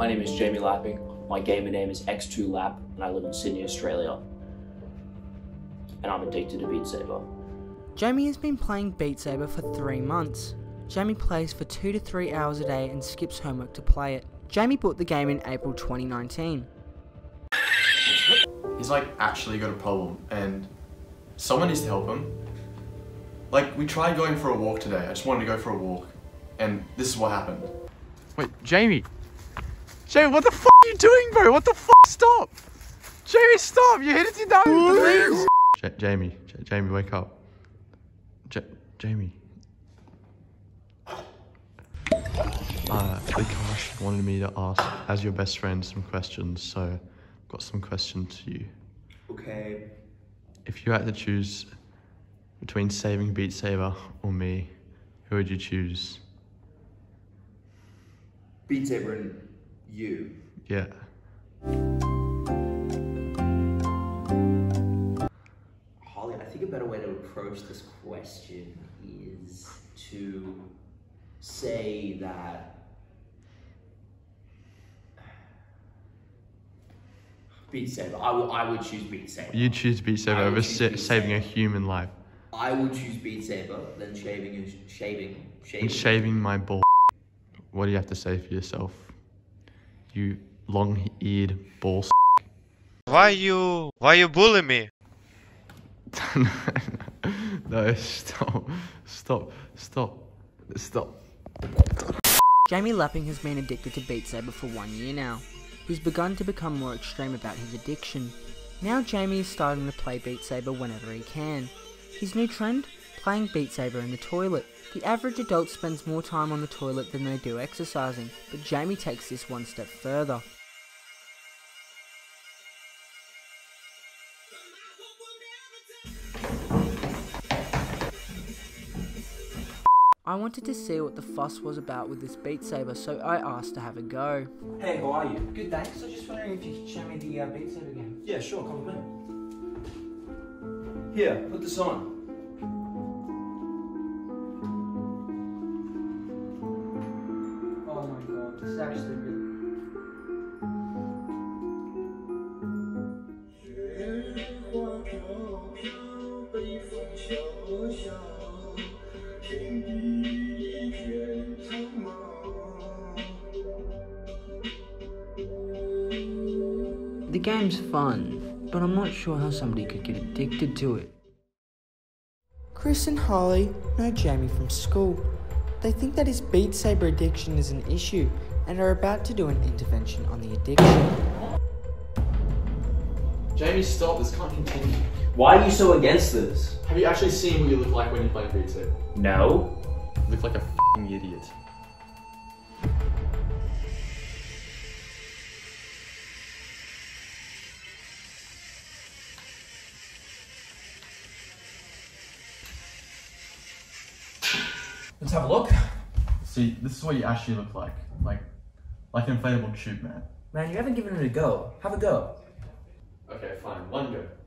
My name is Jamie Lapping, my gamer name is X2Lap, and I live in Sydney, Australia. And I'm addicted to Beat Saber. Jamie has been playing Beat Saber for 3 months. Jamie plays for 2 to 3 hours a day and skips homework to play it. Jamie bought the game in April 2019. He's like actually got a problem and someone needs to help him. Like, we tried going for a walk today, I just wanted to go for a walk, and this is what happened. Wait, Jamie! Jamie, what the f*** are you doing, bro? What the f***? Stop! Jamie, stop! You're hitting down with the Jamie, wake up. Jamie. The crush wanted me to ask, as your best friend, some questions, so I've got some questions to you. Okay. If you had to choose between saving Beat Saber or me, who would you choose? Beat Saber and you. Yeah. Holly, I think a better way to approach this question is to say that Beat Saber. I would choose Beat Saber. You choose Beat Saber over saving a human life. I would choose Beat Saber than shaving my ball. What do you have to say for yourself? You long-eared ball s***. Why you bullying me? No, stop. Jamie Lapping has been addicted to Beat Saber for 1 year now. He's begun to become more extreme about his addiction. Now Jamie is starting to play Beat Saber whenever he can. His new trend? Playing Beat Saber in the toilet. The average adult spends more time on the toilet than they do exercising, but Jamie takes this one step further. I wanted to see what the fuss was about with this Beat Saber, so I asked to have a go. Hey, how are you? Good, thanks. I was just wondering if you could show me the Beat Saber game. Yeah, sure, come with me. Here, put this on. Oh my god, this is actually really... The game's fun, but I'm not sure how somebody could get addicted to it. Chris and Holly know Jamie from school. They think that his Beat Saber addiction is an issue and are about to do an intervention on the addiction. Jamie, stop, this can't continue. Why are you so against this? Have you actually seen what you look like when you play Beat Saber? No. You look like a f***ing idiot. Let's have a look. See, this is what you actually look like. Like an inflatable tube man. Man, you haven't given it a go. Have a go. Okay, fine. One go.